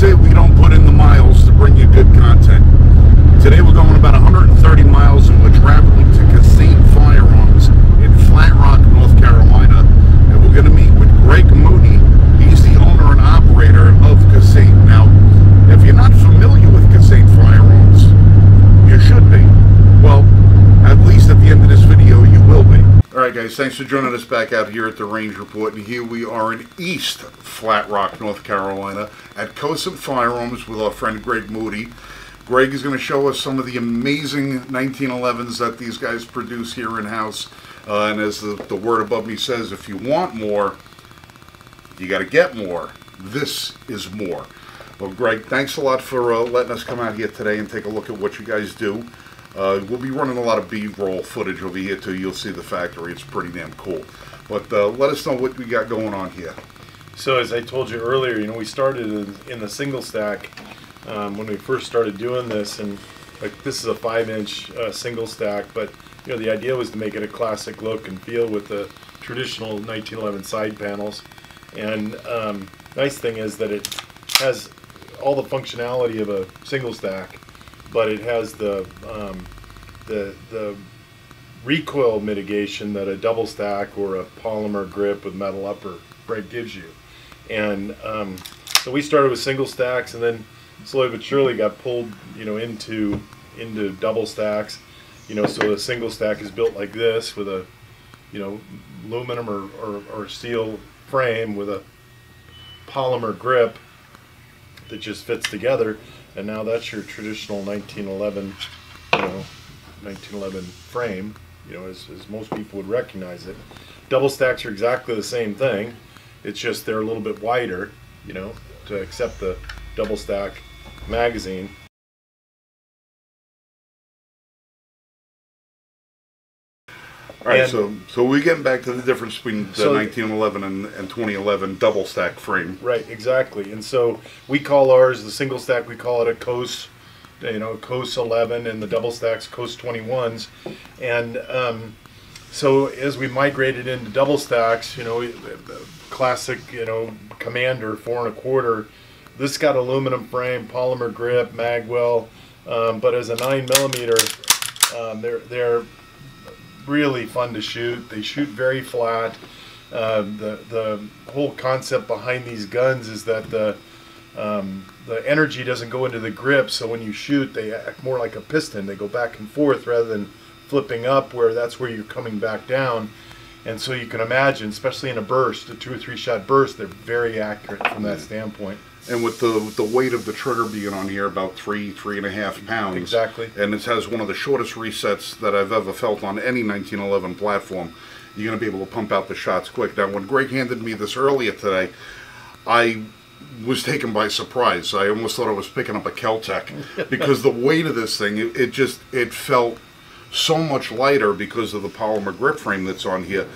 That's it. We don't put in the miles to bring you good content. Today we're going about 130 miles and we're traveling to Cosaint Firearms in Flat Rock, North Carolina. And we're going to meet with Greg Moody. He's the owner and operator of Cosaint. Now, if you're not familiar with Cosaint Firearms, you should be. Well, at least at the end of this video, you will be. Alright guys, thanks for joining us back out here at the Range Report, and here we are in East Flat Rock, North Carolina at Cosaint Firearms with our friend Greg Moody. Greg is going to show us some of the amazing 1911s that these guys produce here in-house, and as the word above me says, if you want more, you got to get more. This is more. Well, Greg, thanks a lot for letting us come out here today and take a look at what you guys do. We'll be running a lot of B-roll footage over here, too. You'll see the factory. It's pretty damn cool. But let us know what we got going on here. So as I told you earlier, you know, we started in the single stack when we first started doing this. And like, this is a 5-inch single stack. But, you know, the idea was to make it a classic look and feel with the traditional 1911 side panels. And nice thing is that it has all the functionality of a single stack, but it has the recoil mitigation that a double stack or a polymer grip with metal upper break gives you. And so we started with single stacks, and then slowly but surely got pulled, you know, into double stacks. You know, so a single stack is built like this with a, you know, aluminum or steel frame with a polymer grip that just fits together. And now that's your traditional 1911, you know, 1911 frame, you know, as most people would recognize it. Double stacks are exactly the same thing. It's just they're a little bit wider, you know, to accept the double stack magazine. All right, and so we're getting back to the difference between the 1911 and 2011 double stack frame. Right, exactly. And so we call ours, the single stack, we call it a Cos, you know, Cos 11, and the double stacks Cos 21s. And so as we migrated into double stacks, you know, classic, you know, Commander 4 1/4. This got aluminum frame, polymer grip, magwell, but as a 9mm, they're really fun to shoot. They shoot very flat. The whole concept behind these guns is that the energy doesn't go into the grip, so when you shoot, they act more like a piston. They go back and forth rather than flipping up, where that's where you're coming back down. And so you can imagine, especially in a burst, a 2 or 3 shot burst, they're very accurate from that standpoint. And with the weight of the trigger being on here, about 3, 3.5 pounds. Exactly. And it has one of the shortest resets that I've ever felt on any 1911 platform. You're going to be able to pump out the shots quick. Now, when Greg handed me this earlier today, I was taken by surprise. I almost thought I was picking up a Kel-Tec because the weight of this thing, it felt so much lighter because of the polymer grip frame that's on here.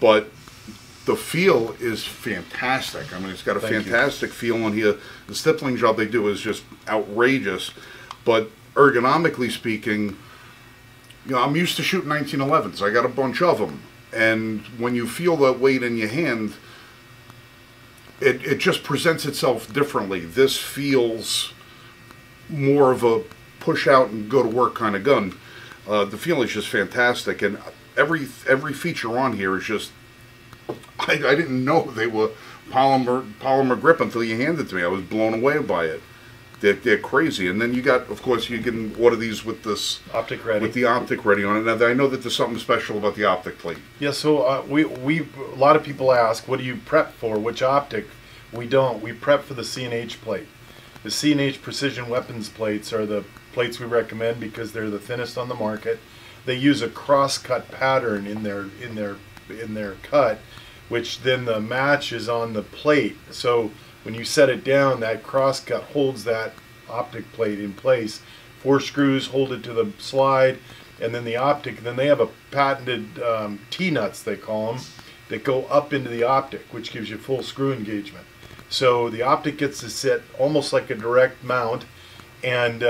But the feel is fantastic. I mean, it's got a fantastic feel on here. The stippling job they do is just outrageous. But ergonomically speaking, you know, I'm used to shooting 1911s. I got a bunch of them. And when you feel that weight in your hand, it just presents itself differently. This feels more of a push out and go to work kind of gun. The feel is just fantastic. And every feature on here is just, I didn't know they were polymer grip until you handed it to me. I was blown away by it. They're crazy. And then you got, of course, you can order these with this optic ready, with the optic ready on it. Now I know that there's something special about the optic plate. Yeah. So we a lot of people ask, what do you prep for? Which optic? We don't. We prep for the C&H plate. The C&H precision weapons plates are the plates we recommend because they're the thinnest on the market. They use a cross-cut pattern in their cut, which then the match is on the plate. So when you set it down, that cross cut holds that optic plate in place. 4 screws hold it to the slide, and then the optic, then they have a patented T-nuts, they call them, that go up into the optic, which gives you full screw engagement. So the optic gets to sit almost like a direct mount and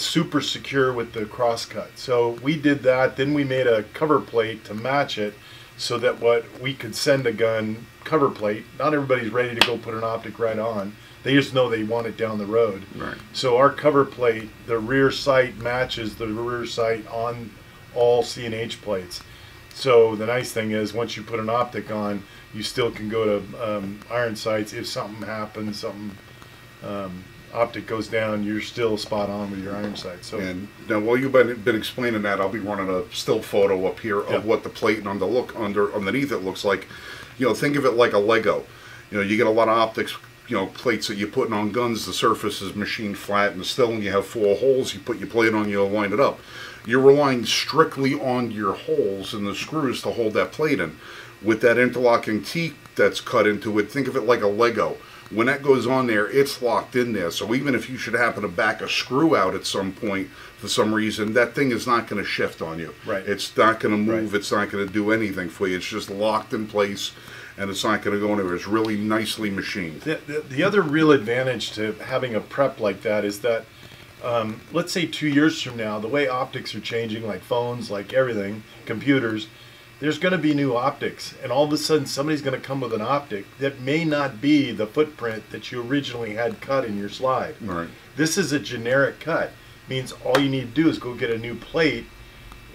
super secure with the cross cut. So we did that, then we made a cover plate to match it, so that what we could send a gun cover plate. Not everybody's ready to go put an optic right on. They just know they want it down the road. Right. So our cover plate, the rear sight matches the rear sight on all C&H plates. So the nice thing is, once you put an optic on, you still can go to iron sights. If something happens, something optic goes down, you're still spot on with your iron sight. So, and now while you've been explaining that, I'll be running a still photo up here of what the plate and on the look underneath it looks like. You know, think of it like a Lego. You know, you get a lot of optics, you know, plates that you're putting on guns. The surface is machined flat and still, and you have four holes. You put your plate on, you line it up. You're relying strictly on your holes and the screws to hold that plate in. With that interlocking T that's cut into it, think of it like a Lego. When that goes on there, it's locked in there. So even if you should happen to back a screw out at some point for some reason, that thing is not going to shift on you. Right. It's not going to move. Right. It's not going to do anything for you. It's just locked in place, and it's not going to go anywhere. It's really nicely machined. The other real advantage to having a prep like that is that, let's say 2 years from now, the way optics are changing, like phones, like everything, computers, there's going to be new optics, and all of a sudden somebody's going to come with an optic that may not be the footprint that you originally had cut in your slide. Right. This is a generic cut. It means all you need to do is go get a new plate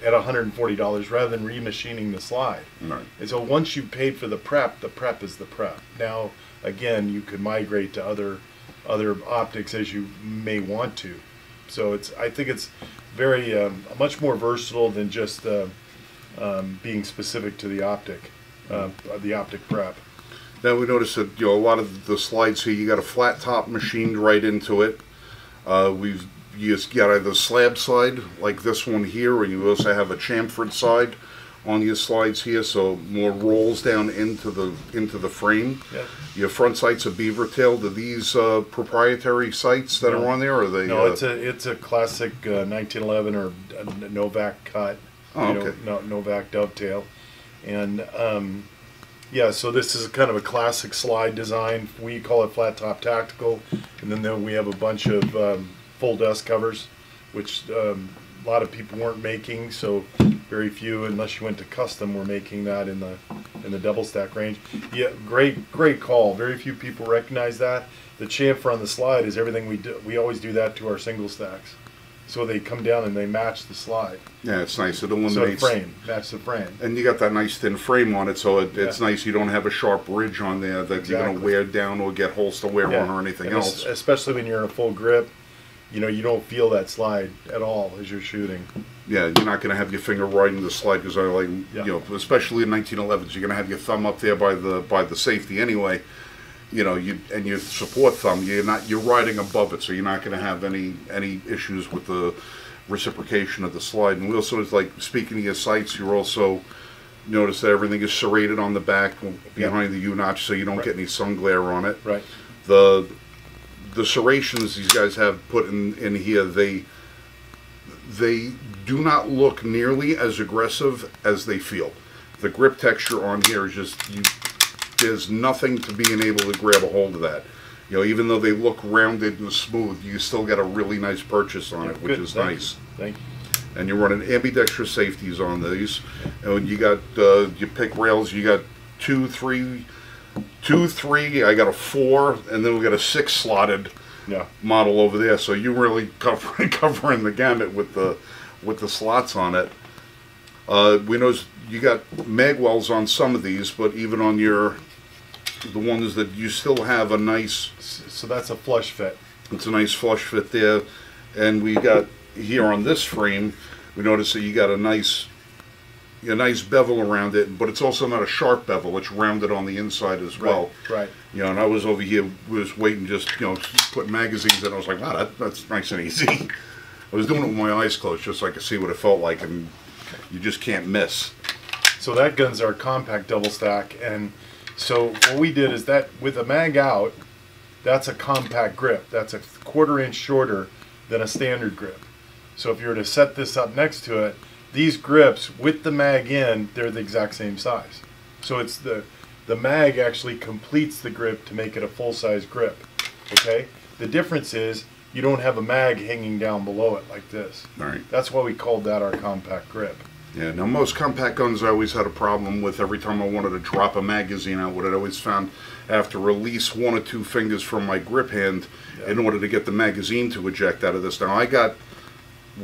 at $140 rather than remachining the slide. Right. And so once you've paid for the prep is the prep. Now, again, you could migrate to other optics as you may want to. So it's, I think it's very much more versatile than just being specific to the optic prep. Now we notice that, you know, a lot of the slides here, you got a flat top machined right into it. You just got either slab side like this one here, and you also have a chamfered side on your slides here, so more rolls down into the frame. Yep. Your front sights are beaver tailed. Are these proprietary sights that are on there, or are they? No, it's a classic 1911 or Novak cut. Oh, okay. You know, Novak dovetail, and yeah, so this is kind of a classic slide design. We call it flat top tactical, and then we have a bunch of full dust covers, which a lot of people weren't making. So very few, unless you went to custom, were making that in the double stack range. Yeah, great call. Very few people recognize that. The chamfer on the slide is everything we do. We always do that to our single stacks. So they come down and they match the slide. Yeah, it's nice. It eliminates. So the frame, match the frame. And you got that nice thin frame on it, so it's nice. You don't have a sharp ridge on there that you're going to wear down or get holes to wear on or anything else. Especially when you're in a full grip, you know, you don't feel that slide at all as you're shooting. Yeah, you're not going to have your finger right in the slide, because I like, you know, especially in 1911s, you're going to have your thumb up there by the safety anyway. You know, and your support thumb, you're riding above it, so you're not going to have any issues with the reciprocation of the slide. And we also, speaking of your sights, you also notice that everything is serrated on the back behind the U-notch, so you don't get any sun glare on it. Right. The serrations these guys have put in here, they do not look nearly as aggressive as they feel. The grip texture on here is just there's nothing to being able to grab a hold of that. You know, even though they look rounded and smooth, you still got a really nice purchase on it, which is nice. Thank you. And you're running ambidextrous safeties on these, and you got your pick rails. You got two, three. I got a four, and then we got a six slotted model over there. So you really covering the gamut with the slots on it. We noticed you got mag wells on some of these, but even on the ones that you still have a nice... So that's a flush fit. It's a nice flush fit there. And we got here on this frame, we noticed that you got a nice bevel around it, but it's also not a sharp bevel. It's rounded on the inside as well. Right. You know, and I was over here, was waiting, just, you know, put magazines in. I was like, wow, that's nice and easy. I was doing it with my eyes closed just so I could see what it felt like, and you just can't miss. So that gun's our compact double stack, and so what we did is that with a mag out, that's a compact grip. That's a quarter inch shorter than a standard grip. So if you were to set this up next to it, these grips with the mag in, they're the exact same size. So it's the mag actually completes the grip to make it a full-size grip. Okay? The difference is you don't have a mag hanging down below it like this. All right. That's why we called that our compact grip. Yeah, now most compact guns I always had a problem with. Every time I wanted to drop a magazine out with it, I always found I have to release one or two fingers from my grip hand in order to get the magazine to eject out of this. Now I got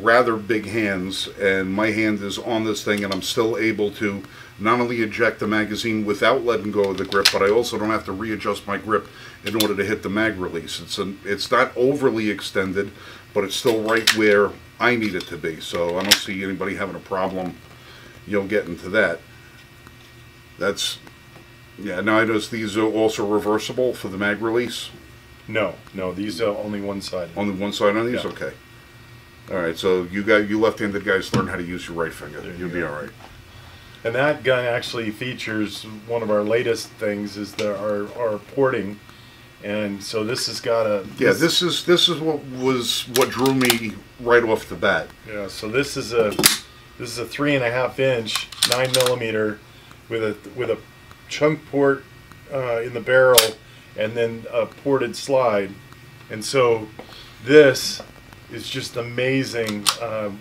rather big hands, and my hand is on this thing, and I'm still able to not only eject the magazine without letting go of the grip, but I also don't have to readjust my grip in order to hit the mag release. It's not overly extended, but it's still right where I need it to be, so I don't see anybody having a problem, you know, getting to that. That's, yeah, now I notice these are also reversible for the mag release? No, no, these are only one-sided. Only one-sided on these? Yeah. Okay. All right, so you left-handed guys learn how to use your right finger. You'll be all right. And that gun actually features one of our latest things is our porting. And so this has got a... Yeah, this is what drew me right off the bat. Yeah, so this is a 3.5-inch 9mm with a chunk port in the barrel, and then a ported slide. And so this is just amazing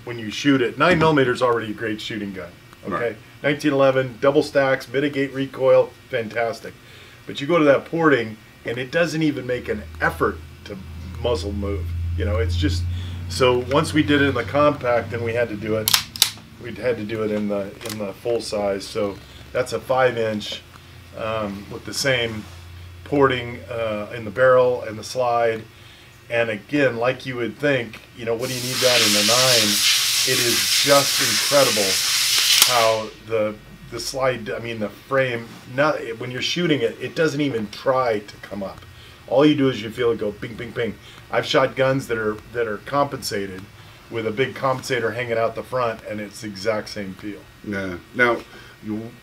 when you shoot it. 9mm is already a great shooting gun. Okay, right. 1911 double stacks, mitigate recoil, fantastic. But you go to that porting, and it doesn't even make an effort to muzzle move. You know, it's just, so once we did it in the compact, then we had to do it in the full size. So that's a 5-inch with the same porting in the barrel and the slide. And again, like you would think, you know, what do you need that in the 9? It is just incredible how the slide, I mean the frame, when you're shooting it, it doesn't even try to come up. All you do is you feel it go bing, bing, bing. I've shot guns that are compensated with a big compensator hanging out the front, and it's the exact same feel. Yeah. Now,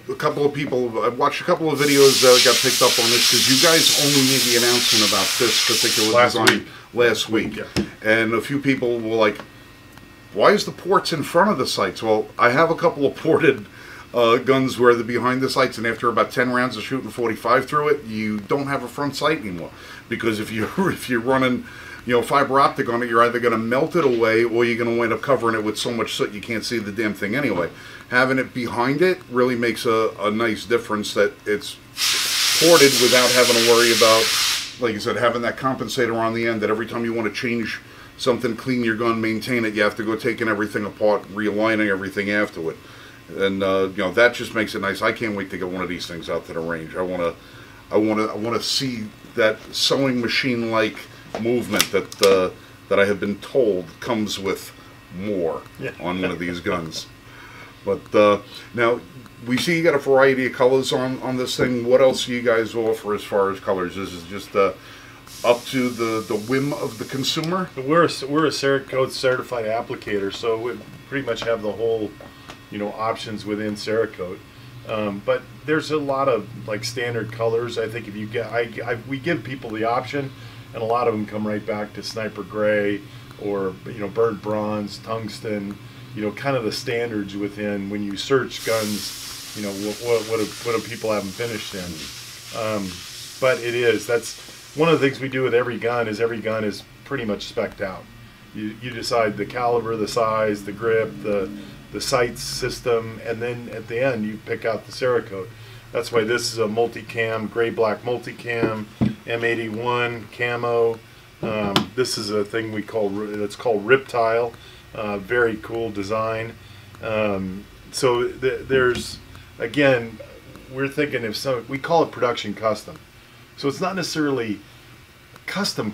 a couple of people, I watched a couple of videos that got picked up on this because you guys only made the announcement about this particular design last week. Yeah. And a few people were like, why is the ports in front of the sights? Well, I have a couple of ported guns where they're behind the sights, and after about 10 rounds of shooting 45 through it, you don't have a front sight anymore, because if you're running, you know, fiber optic on it, you're either going to melt it away or you're going to wind up covering it with so much soot you can't see the damn thing anyway. Having it behind it really makes a nice difference that it's ported without having to worry about, like I said, having that compensator on the end that every time you want to change something, clean your gun, maintain it, you have to go taking everything apart, realigning everything afterward. And you know, that just makes it nice. I can't wait to get one of these things out to the range. I want to see that sewing machine like movement that I have been told comes with more on one of these guns. But now we see you got a variety of colors on this thing. What else do you guys offer as far as colors? This is just up to the whim of the consumer. We're a Cerakote certified applicator, so we pretty much have the whole, you know, options within Cerakote. But there's a lot of like standard colors. I think if you get, we give people the option, and a lot of them come right back to sniper gray, or you know, burnt bronze, tungsten. You know, kind of the standards within when you search guns. You know, what do people haven't finished in? But it is, that's one of the things we do with every gun is pretty much spec'd out. You decide the caliber, the size, the grip, the sight system, and then at the end you pick out the Cerakote. That's why this is a multi-cam, gray-black multicam, M81 camo. This is a thing we call, that's called Riptile. Very cool design. So there's, again, we're thinking if some, we call it production custom. So it's not necessarily custom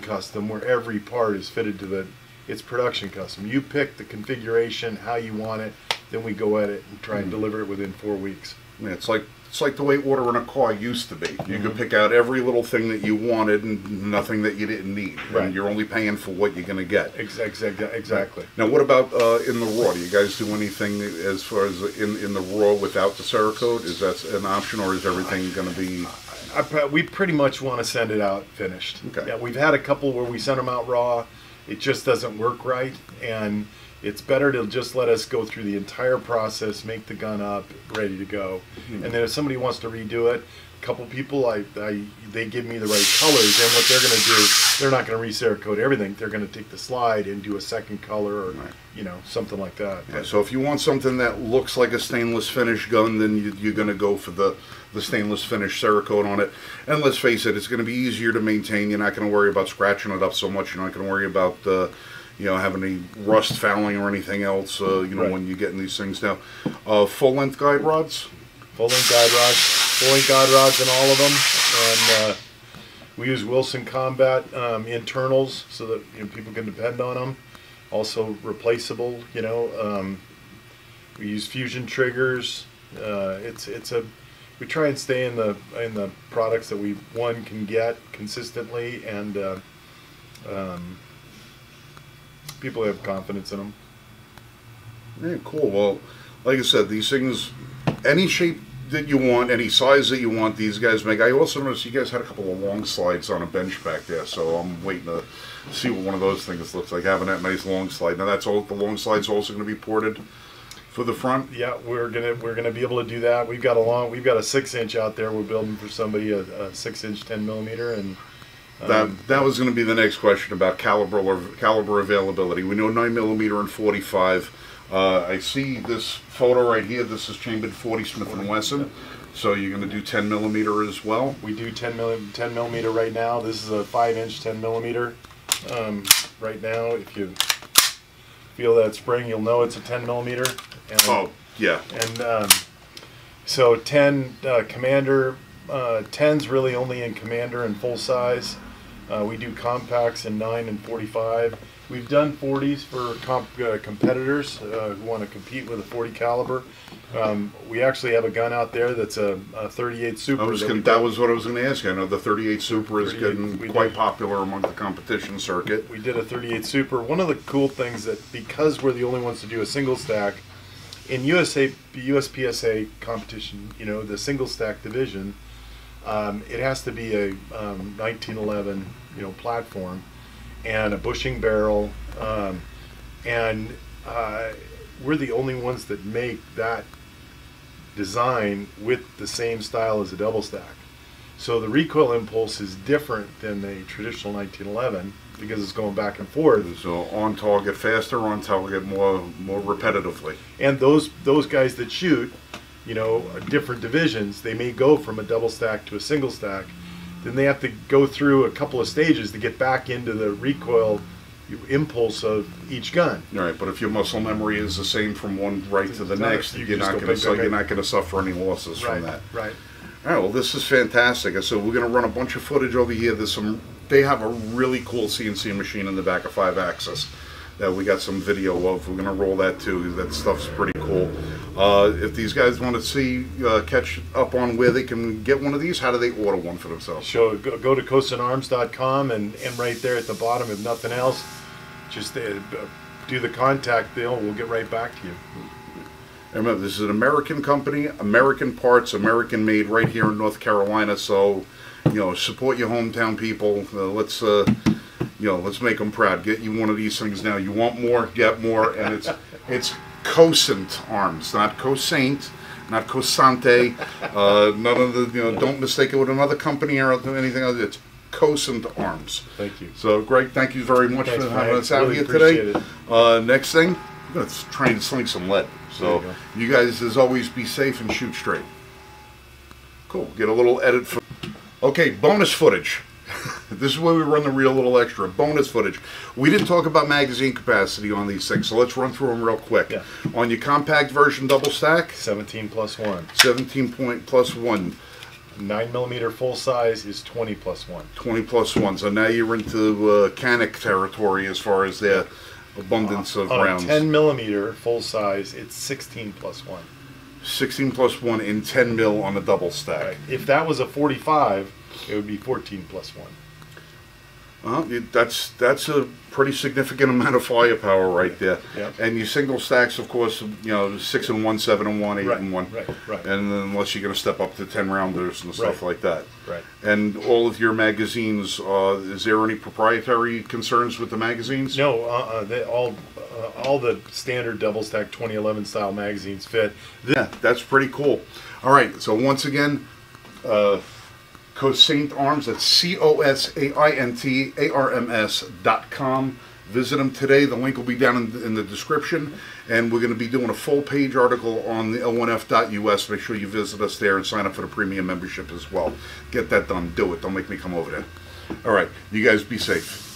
where every part is fitted to the, it's production custom. You pick the configuration, how you want it, then we go at it and try and deliver it within 4 weeks. Yeah, it's like the way ordering a car used to be. You could pick out every little thing that you wanted and nothing that you didn't need. Right. And you're only paying for what you're going to get. Exactly. Now what about in the raw? Do you guys do anything as far as in the raw without the Cerakote? Is that an option, or is everything going to be... we pretty much want to send it out finished. Okay. Yeah, we've had a couple where we sent them out raw. It just doesn't work right, and It's better to just let us go through the entire process, make the gun up, ready to go. Mm-hmm. And then if somebody wants to redo it, a couple people, they give me the right colors, and what they're going to do, they're not going to re-Cerakote everything. They're going to take the slide and do a second color or, right, you know, something like that. Yeah, so if you want something that looks like a stainless finish gun, then you're going to go for the stainless finish Cerakote on it. And let's face it, it's going to be easier to maintain. You're not going to worry about scratching it up so much. You're not going to worry about you know, having any rust fouling or anything else, you know, right, when you're getting these things now. Full-length guide rods? Full-length guide rods. Full-length guide rods in all of them. And we use Wilson Combat internals so that, you know, people can depend on them. Also replaceable, you know. We use fusion triggers. We try and stay in the products that we, one, can get consistently, and people have confidence in them. Yeah, cool. Well, like I said, these things, any shape that you want, any size that you want, these guys make. I also noticed you guys had a couple of long slides on a bench back there, so I'm waiting to see what one of those things looks like, having that nice long slide. Now that's all, the long slide's also going to be ported for the front. Yeah, we're gonna be able to do that. We've got a long, we've got a 6-inch out there. We're building for somebody a 6-inch 10mm, and that was going to be the next question about caliber availability. We know 9mm and 45. I see this photo right here. This is chambered 40 Smith and Wesson. So you're going to do 10mm as well. We do 10mm right now. This is a 5-inch 10mm right now. If you feel that spring, you'll know it's a 10mm. And, oh yeah. And so 10 Commander 10's really only in Commander and full size. We do compacts in 9 and 45. We've done 40s for competitors who want to compete with a 40 caliber. We actually have a gun out there that's a 38 Super. That was what I was going to ask you. I know the 38 Super is getting quite popular among the competition circuit. We did a 38 Super. One of the cool things that, because we're the only ones to do a single stack, in USPSA competition, you know, the single stack division, it has to be a 1911, you know, platform and a bushing barrel, and we're the only ones that make that design with the same style as a double stack. So the recoil impulse is different than the traditional 1911 because it's going back and forth. So on target faster, on target more repetitively. And those guys that shoot, you know, different divisions, they may go from a double stack to a single stack. Then they have to go through a couple of stages to get back into the recoil impulse of each gun. All right, but if your muscle memory is the same from one right to the next, you're not going to suffer any losses from that. Right. All right. Well, this is fantastic. So we're going to run a bunch of footage over here. They have a really cool CNC machine in the back of 5-axis that we got some video of. We're going to roll that too. That stuff's pretty cool. If these guys want to see, catch up on where they can get one of these, how do they order one for themselves? So go to CosaintArms.com, and right there at the bottom, if nothing else, just do the contact deal. We'll get right back to you. And remember, this is an American company, American parts, American made, right here in North Carolina. So, you know, support your hometown people. Let's make them proud. Get you one of these things now. You want more? Get more. And it's Cosaint Arms, not Cosaint, not Cosante. None of the, you know, don't mistake it with another company or anything else. It's Cosaint Arms. Thank you. So, Greg, thank you very much for having us out here today. Next thing, let's try and sling some lead. So, you guys, as always, be safe and shoot straight. Cool. Get a little edit for. Okay, bonus footage. This is where we run the real little extra, bonus footage. We didn't talk about magazine capacity on these things, so let's run through them real quick. Yeah. On your compact version double stack, 17 plus 1. 17 plus 1. 9mm full size is 20 plus 1. 20 plus 1. So now you're into Canic territory as far as their abundance of rounds. 10mm full size, it's 16 plus 1. 16 plus 1 in 10mm on the double stack. Right. If that was a 45. It would be 14 plus 1. That's a pretty significant amount of firepower right there. Yep. And your single stacks, of course, you know, 6 and 1, 7 and 1, 8 right. and 1. Right. And unless you're going to step up to 10 rounders and stuff like that. Right. And all of your magazines. Is there any proprietary concerns with the magazines? No. They all all the standard double stack 2011 style magazines fit. Yeah, that's pretty cool. All right, so once again, Cosaint Arms, that's CosaintArms.com. Visit them today. The link will be down in the description, and we're going to be doing a full page article on the L1F US. Make sure you visit us there and sign up for the premium membership as well. Get that done. Do it. Don't make me come over there. All right, you guys be safe.